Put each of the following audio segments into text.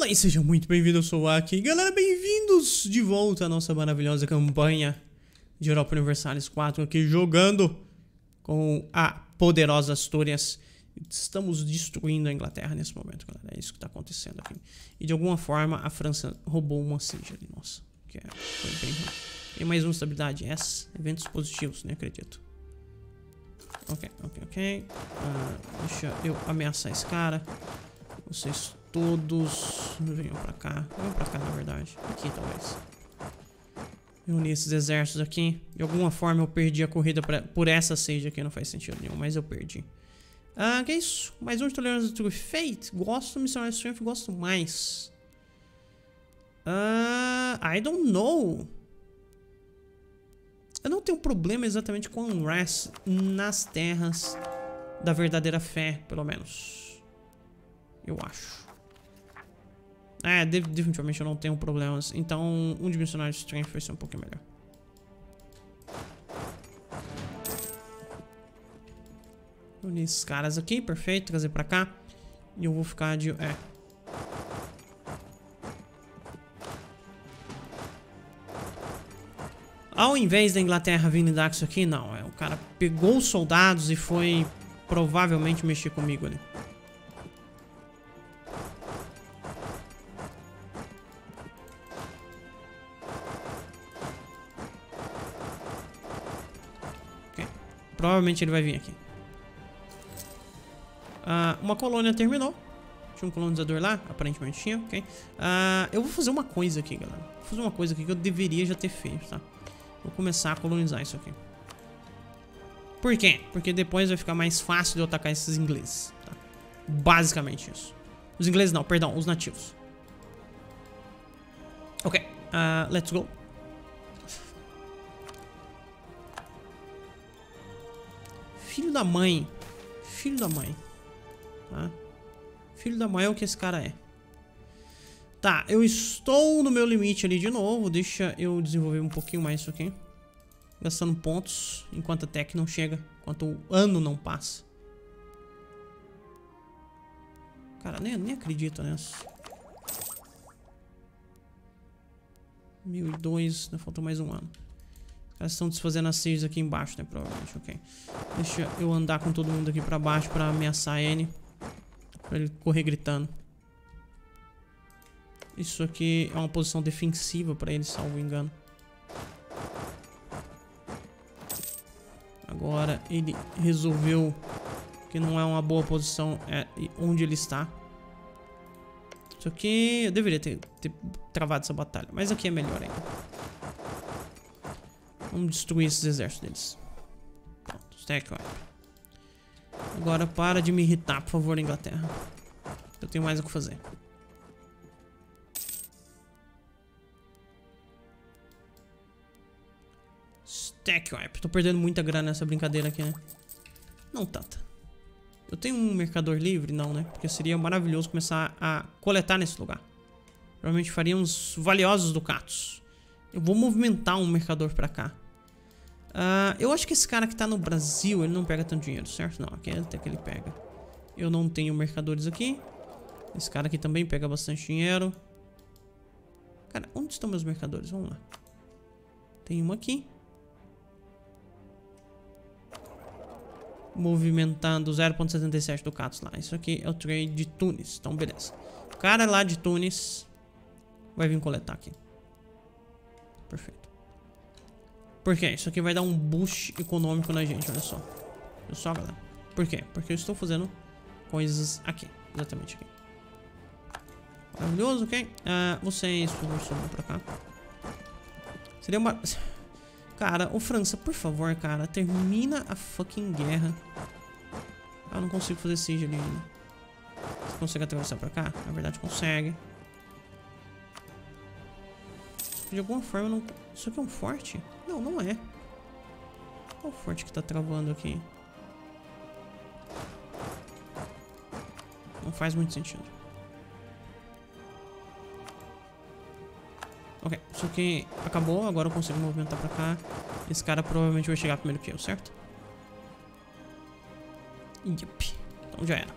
Olá e sejam muito bem-vindos, eu sou o Aki. Galera, bem-vindos de volta à nossa maravilhosa campanha de Europa Universalis IV, aqui jogando com a poderosa Asturias. Estamos destruindo a Inglaterra nesse momento, galera, é isso que está acontecendo aqui. E de alguma forma a França roubou uma siege ali, nossa, que foi bem ruim. Tem mais uma estabilidade, yes, eventos positivos, nem acredito. Ok, deixa eu ameaçar esse cara. Vocês todos venham pra cá na verdade, aqui talvez. Reunir esses exércitos aqui. De alguma forma eu perdi a corrida por essa siege aqui, não faz sentido nenhum, mas eu perdi. Ah, que é isso? Mais um de Tolerance to the True Faith. Gosto do Missionary Strength, gosto mais. I don't know. Eu não tenho problema exatamente com Unrest nas terras da verdadeira fé, pelo menos. Eu acho. É, definitivamente eu não tenho problemas. Então, um de Missionary Strength vai ser um pouquinho melhor. Unir esses caras aqui, perfeito, trazer pra cá. E eu vou ficar de... é. Ao invés da Inglaterra vir me dar isso aqui, não. O cara pegou os soldados e foi provavelmente mexer comigo ali. Ok. Provavelmente ele vai vir aqui. Uma colônia terminou. Tinha um colonizador lá, aparentemente tinha, ok. Eu vou fazer uma coisa aqui, galera. Vou fazer uma coisa aqui que eu deveria já ter feito, tá? Vou começar a colonizar isso aqui. Por quê? Porque depois vai ficar mais fácil de eu atacar esses ingleses, tá? Basicamente isso. Os ingleses não, perdão, os nativos. Ok, let's go. Filho da mãe. Filho da mãe. Tá? Filho da mãe é o que esse cara é. Tá, eu estou no meu limite ali de novo. Deixa eu desenvolver um pouquinho mais isso aqui. Gastando pontos enquanto a tech não chega, enquanto o ano não passa. Cara, nem acredito nessa. 1002, ainda faltou mais um ano. Os caras estão desfazendo as seis aqui embaixo, né, provavelmente, ok. Deixa eu andar com todo mundo aqui pra baixo pra ameaçar ele. Pra ele correr gritando. Isso aqui é uma posição defensiva pra ele, salvo engano. Agora ele resolveu que não é uma boa posição onde ele está. Isso aqui eu deveria ter travado essa batalha, mas aqui é melhor ainda. Vamos destruir esses exércitos deles. Pronto, stack wipe. Agora para de me irritar, por favor, Inglaterra. Eu tenho mais o que fazer. Stack wipe. Tô perdendo muita grana nessa brincadeira aqui, né? Não tanta. Eu tenho um mercador livre? Não, né? Porque seria maravilhoso começar a coletar nesse lugar. Provavelmente faria uns valiosos ducatos. Eu vou movimentar um mercador pra cá. Eu acho que esse cara que tá no Brasil, ele não pega tanto dinheiro, certo? Não, aqui até que ele pega. Eu não tenho mercadores aqui. Esse cara aqui também pega bastante dinheiro. Cara, onde estão meus mercadores? Vamos lá. Tem uma aqui. Movimentando 0,77 ducatos lá. Isso aqui é o trade de Tunis. Então, beleza. O cara lá de Tunis vai vir coletar aqui. Perfeito. Por quê? Isso aqui vai dar um boost econômico na gente, olha só. Olha só, galera. Por quê? Porque eu estou fazendo coisas aqui. Exatamente aqui. Maravilhoso, ok? Vocês, por favor, subam pra cá. Seria uma... Cara, ô França, por favor, cara. Termina a fucking guerra. Eu não consigo fazer siege ali ainda. Você consegue atravessar pra cá? Na verdade, consegue. De alguma forma, não... Isso aqui é um forte? Não, não é. Qual forte que tá travando aqui? Não faz muito sentido. Ok, isso aqui acabou. Agora eu consigo movimentar pra cá. Esse cara provavelmente vai chegar primeiro que eu, certo? Yep. Então já era.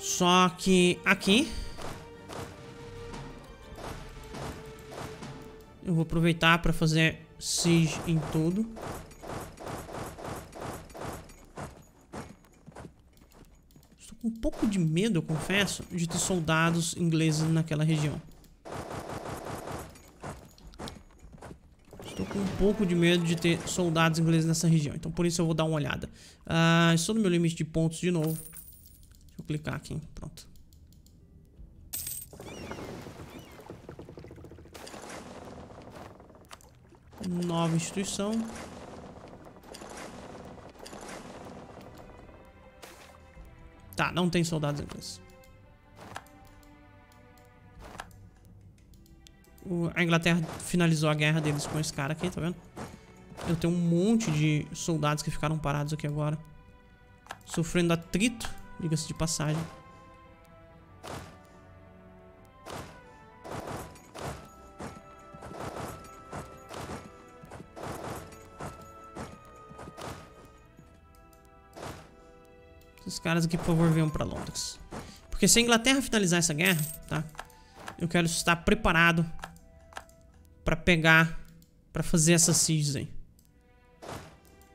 Só que aqui eu vou aproveitar para fazer siege em tudo. Estou com um pouco de medo, eu confesso, de ter soldados ingleses naquela região. Estou com um pouco de medo de ter soldados ingleses nessa região. Então por isso eu vou dar uma olhada. Estou no meu limite de pontos de novo. Deixa eu clicar aqui, pronto. Nova instituição. Tá, não tem soldados ingleses. A Inglaterra finalizou a guerra deles com esse cara aqui, tá vendo? Eu tenho um monte de soldados que ficaram parados aqui agora, sofrendo atrito, diga-se de passagem. Esses caras aqui, por favor, venham pra Londres. Porque se a Inglaterra finalizar essa guerra, tá? Eu quero estar preparado pra pegar, pra fazer essas sieges aí.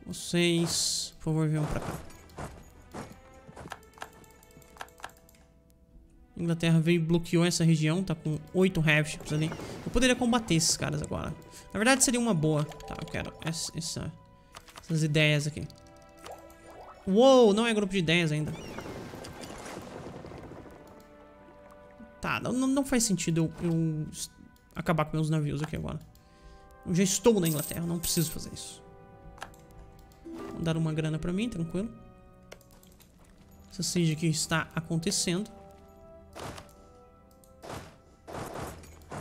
Vocês, por favor, venham pra cá. Inglaterra veio e bloqueou essa região. Tá com 8 heavyships ali. Eu poderia combater esses caras agora. Na verdade seria uma boa. Tá, eu quero essas ideias aqui. Uou, não é grupo de ideias ainda. Tá, não faz sentido eu acabar com meus navios aqui agora. Eu já estou na Inglaterra, não preciso fazer isso. Vou dar uma grana pra mim, tranquilo. Essa siege aqui está acontecendo.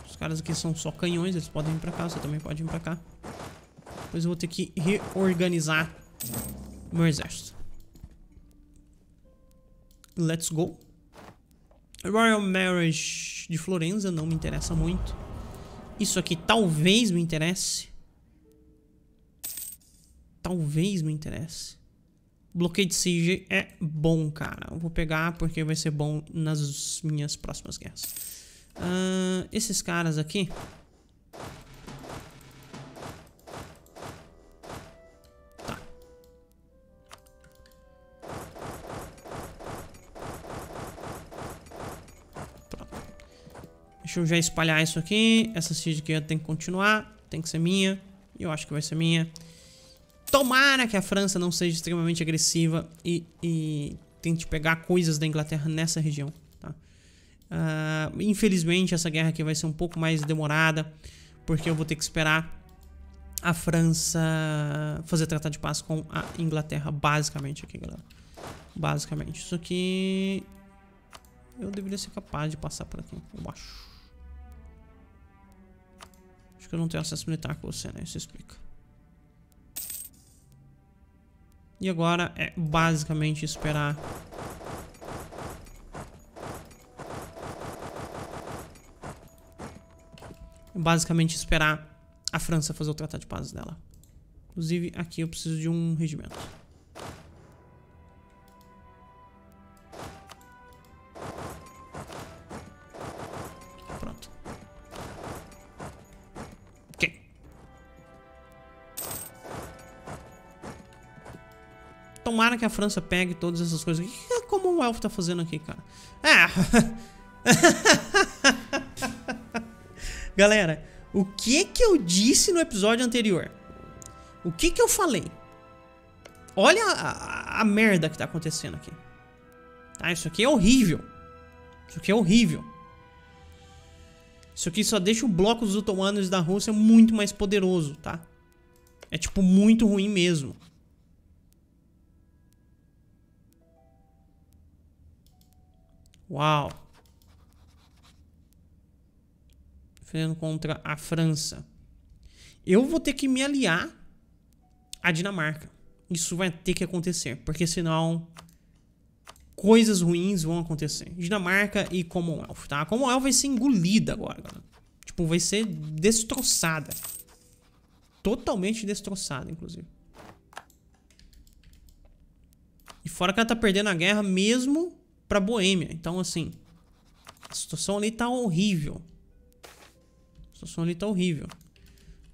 Os caras aqui são só canhões, eles podem vir pra cá, você também pode vir pra cá. Depois eu vou ter que reorganizar o meu exército. Let's go. Royal Marriage de Florença não me interessa muito. Isso aqui talvez me interesse. Talvez me interesse. Blockade Siege é bom, cara. Eu vou pegar porque vai ser bom nas minhas próximas guerras. Esses caras aqui, tá. Pronto. Deixa eu já espalhar isso aqui. Essa siege aqui tem que continuar. Tem que ser minha. E eu acho que vai ser minha. Tomara que a França não seja extremamente agressiva e tente pegar coisas da Inglaterra nessa região. Infelizmente essa guerra aqui vai ser um pouco mais demorada, porque eu vou ter que esperar a França fazer tratado de paz com a Inglaterra. Basicamente aqui, galera. Basicamente. Isso aqui eu deveria ser capaz de passar por aqui, eu acho. Acho que eu não tenho acesso militar com você, né? Isso explica. E agora é basicamente esperar. Basicamente esperar a França fazer o tratado de paz dela. Inclusive aqui eu preciso de um regimento. Pronto. Ok. Tomara que a França pegue todas essas coisas aqui. O que a Commonwealth tá fazendo aqui, cara? Galera, o que eu disse no episódio anterior? O que eu falei? Olha a merda que tá acontecendo aqui. Tá, isso aqui é horrível. Isso aqui é horrível. Isso aqui só deixa o bloco dos otomanos da Rússia muito mais poderoso, tá? É tipo muito ruim mesmo. Uau. Contra a França, eu vou ter que me aliar à Dinamarca. Isso vai ter que acontecer, porque senão coisas ruins vão acontecer. Dinamarca e Commonwealth, tá? A Commonwealth vai ser engolida agora, galera. Tipo, vai ser destroçada. Totalmente destroçada, inclusive. E fora que ela tá perdendo a guerra mesmo pra Boêmia. Então, assim, a situação ali tá horrível. A situação ali tá horrível.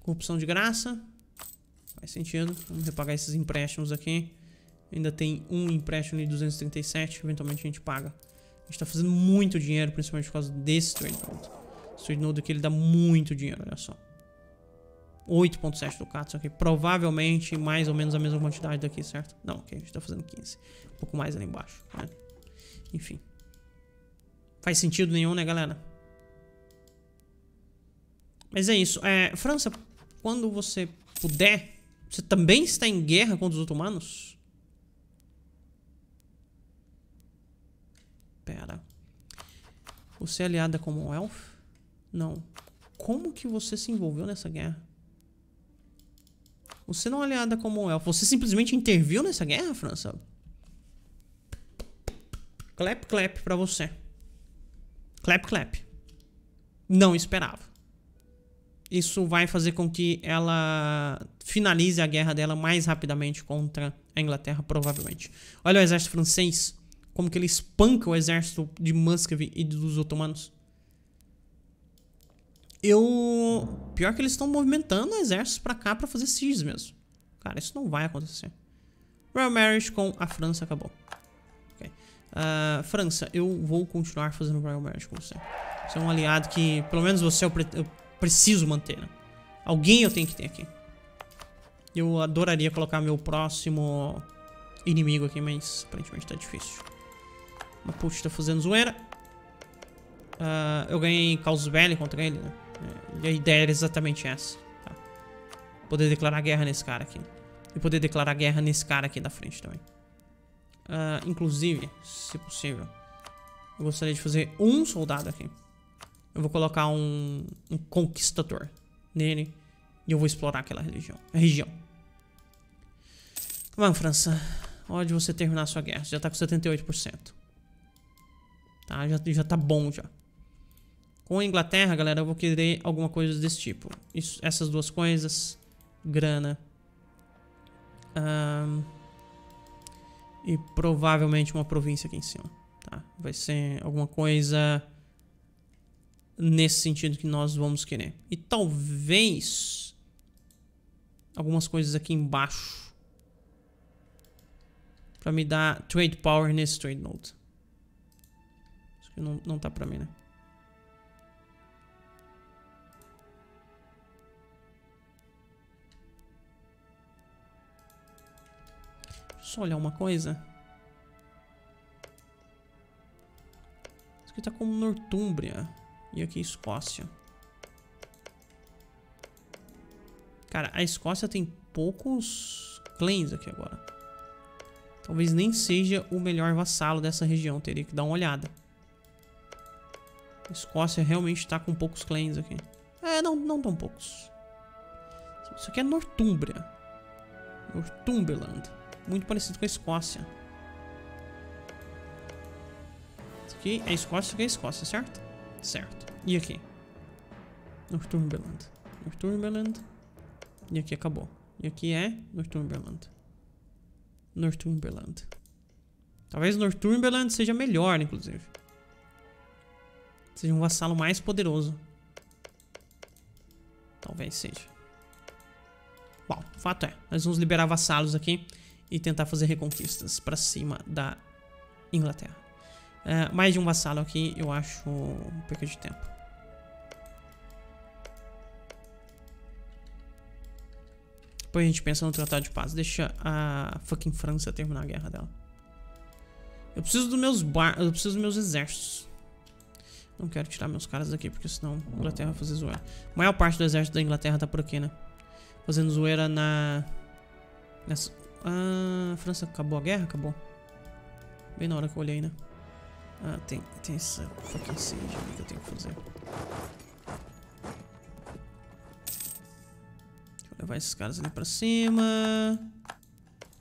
Corrupção de graça. Faz sentido. Vamos repagar esses empréstimos aqui. Ainda tem um empréstimo ali de 237. Eventualmente a gente paga. A gente tá fazendo muito dinheiro, principalmente por causa desse trade node. Esse trade node aqui, ele dá muito dinheiro, olha só. 8.7 ducatos aqui, provavelmente mais ou menos a mesma quantidade daqui, certo? Não, ok, a gente tá fazendo 15, um pouco mais ali embaixo, né? Enfim, faz sentido nenhum, né, galera? Mas é isso, França, quando você puder, você também está em guerra contra os otomanos? Pera, você é aliada com o Commonwealth? Não, como que você se envolveu nessa guerra? Você não é aliada como elfo. Você simplesmente interviu nessa guerra, França? Clap, clap pra você. Clap, clap. Não esperava. Isso vai fazer com que ela finalize a guerra dela mais rapidamente contra a Inglaterra, provavelmente. Olha o exército francês. Como que ele espanca o exército de Muscovy e dos otomanos. Pior que eles estão movimentando exércitos pra cá pra fazer sieges mesmo. Cara, isso não vai acontecer. Royal Marriage com a França acabou. Okay. França, eu vou continuar fazendo Royal Marriage com você. Você é um aliado que, pelo menos você, eu preciso manter, né? Alguém eu tenho que ter aqui. Eu adoraria colocar meu próximo inimigo aqui, mas aparentemente tá difícil. Mapuche tá fazendo zoeira. Eu ganhei Caos Velho contra ele, né? E a ideia era exatamente essa, tá? Poder declarar guerra nesse cara aqui. E poder declarar guerra nesse cara aqui da frente também. Inclusive, se possível, eu gostaria de fazer um soldado aqui. Eu vou colocar um conquistador nele. E eu vou explorar aquela região. Vamos, França. Hora de você terminar a sua guerra. Você já tá com 78%. Tá, já tá bom já. Com a Inglaterra, galera, eu vou querer alguma coisa desse tipo. Isso, essas duas coisas. Grana. E provavelmente uma província aqui em cima. Tá? Vai ser alguma coisa nesse sentido que nós vamos querer. E talvez algumas coisas aqui embaixo. Pra me dar trade power nesse trade node. Isso aqui não tá pra mim, né? Só olhar uma coisa. Isso aqui tá como Northumbria. E aqui Escócia. Cara, a Escócia tem poucos clans aqui agora. Talvez nem seja o melhor vassalo dessa região. Teria que dar uma olhada. A Escócia realmente tá com poucos clans aqui. Não tão poucos. Isso aqui é Northumbria. Northumberland. Muito parecido com a Escócia. Isso aqui é a Escócia, isso aqui é a Escócia, certo? Certo. E aqui? Northumberland. Northumberland. E aqui acabou. E aqui é Northumberland. Northumberland. Talvez Northumberland seja melhor, inclusive. Seja um vassalo mais poderoso. Talvez seja. Bom, o fato é, nós vamos liberar vassalos aqui. E tentar fazer reconquistas pra cima da Inglaterra. Mais de um vassalo aqui, eu acho perca de tempo. Depois a gente pensa no tratado de paz. Deixa a fucking França terminar a guerra dela. Eu preciso dos meus exércitos. Não quero tirar meus caras daqui, porque senão a Inglaterra vai fazer zoeira. A maior parte do exército da Inglaterra tá por aqui, né? Fazendo zoeira nessa... Ah, França, acabou a guerra? Acabou. Bem na hora que eu olhei, né? Ah, tem essa fucking siege que eu tenho que fazer. Deixa eu levar esses caras ali pra cima.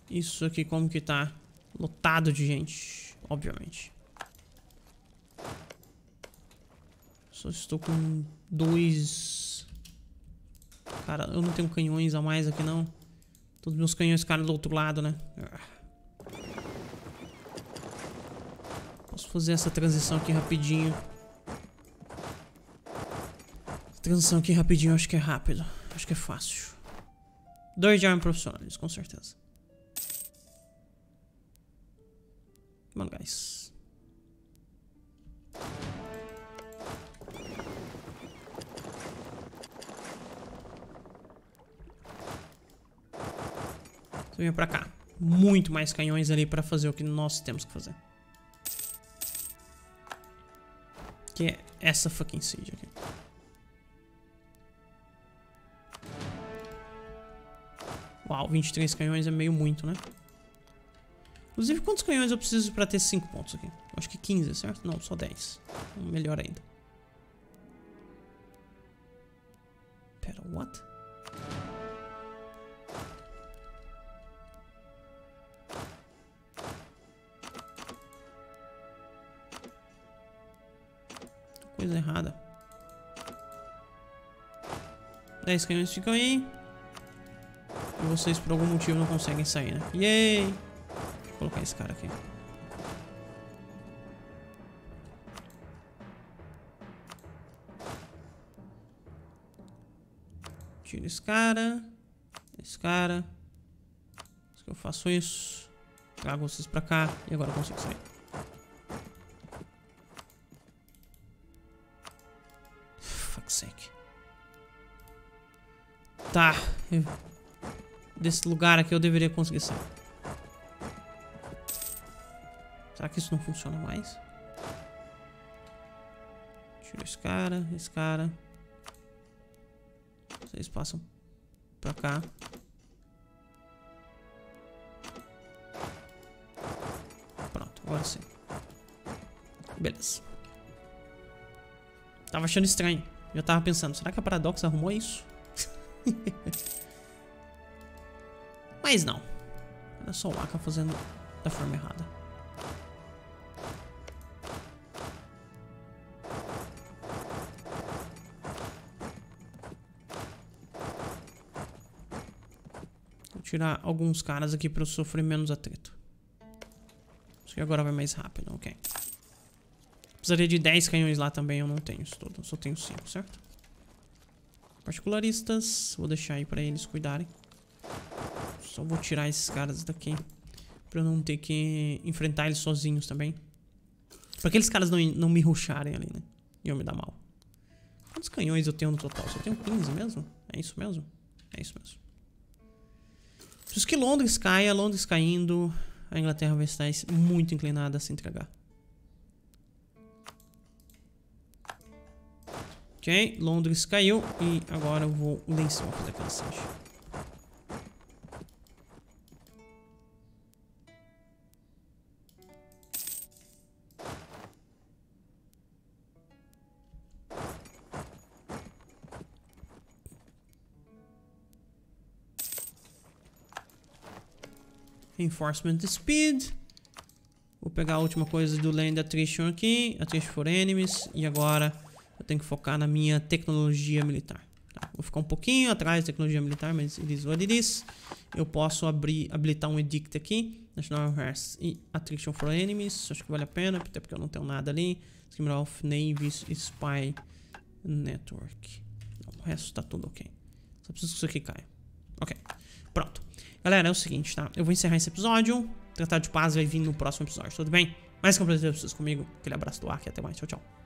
Isso aqui como que tá? Lotado de gente, obviamente. Só estou com dois... Cara, eu não tenho canhões a mais aqui, não. Todos meus canhões ficaram do outro lado, né? Posso fazer essa transição aqui rapidinho. Transição aqui rapidinho, acho que é rápido. Acho que é fácil. 2 de arma profissionais, com certeza. Mano, guys. Você vem pra cá. Muito mais canhões ali pra fazer o que nós temos que fazer. Que é essa fucking siege aqui. Uau, 23 canhões é meio muito, né? Inclusive, quantos canhões eu preciso pra ter 5 pontos aqui? Acho que 15, certo? Não, só 10. Melhor ainda. Pera, what? Coisa errada. 10 canhões ficam aí. E vocês por algum motivo não conseguem sair, né? Yay! Vou colocar esse cara aqui. Tira esse cara. Esse cara. Acho que eu faço isso. Trago vocês pra cá. E agora eu consigo sair. Fuck's sake. Tá. Desse lugar aqui eu deveria conseguir sair. Será que isso não funciona mais? Tira esse cara, esse cara. Vocês passam pra cá. Pronto, agora sim. Beleza. Tava achando estranho. Já tava pensando, será que a Paradox arrumou isso? Mas não. Olha só o Aka fazendo da forma errada. Vou tirar alguns caras aqui pra eu sofrer menos atrito. Acho que agora vai mais rápido, ok. Precisaria de 10 canhões lá também, eu não tenho isso tudo. Eu só tenho 5, certo? Particularistas, vou deixar aí pra eles cuidarem. Só vou tirar esses caras daqui pra eu não ter que enfrentar eles sozinhos também. Pra aqueles caras não me rusharem ali, né? E eu me dar mal. Quantos canhões eu tenho no total? Só tenho 15 mesmo? É isso mesmo? É isso mesmo. Preciso que Londres caia. Londres caindo, a Inglaterra vai estar muito inclinada a se entregar. Ok, Londres caiu. E agora eu vou lá em cima fazer aquela siege. Reinforcement Speed. Vou pegar a última coisa do Land Attrition aqui. Attrition for Enemies. E agora eu tenho que focar na minha tecnologia militar. Tá, vou ficar um pouquinho atrás da tecnologia militar, mas it is what it is. Eu posso habilitar um Edict aqui. National Unrest e Attrition for Enemies. Acho que vale a pena, até porque eu não tenho nada ali. Criminal of Navies, Spy Network. Não, o resto tá tudo ok. Só preciso que isso aqui caia. Ok, pronto. Galera, é o seguinte, tá? Eu vou encerrar esse episódio. O Tratado de Paz vai vir no próximo episódio, tudo bem? Mais que um prazer pra vocês comigo. Aquele abraço do Ark e até mais. Tchau, tchau.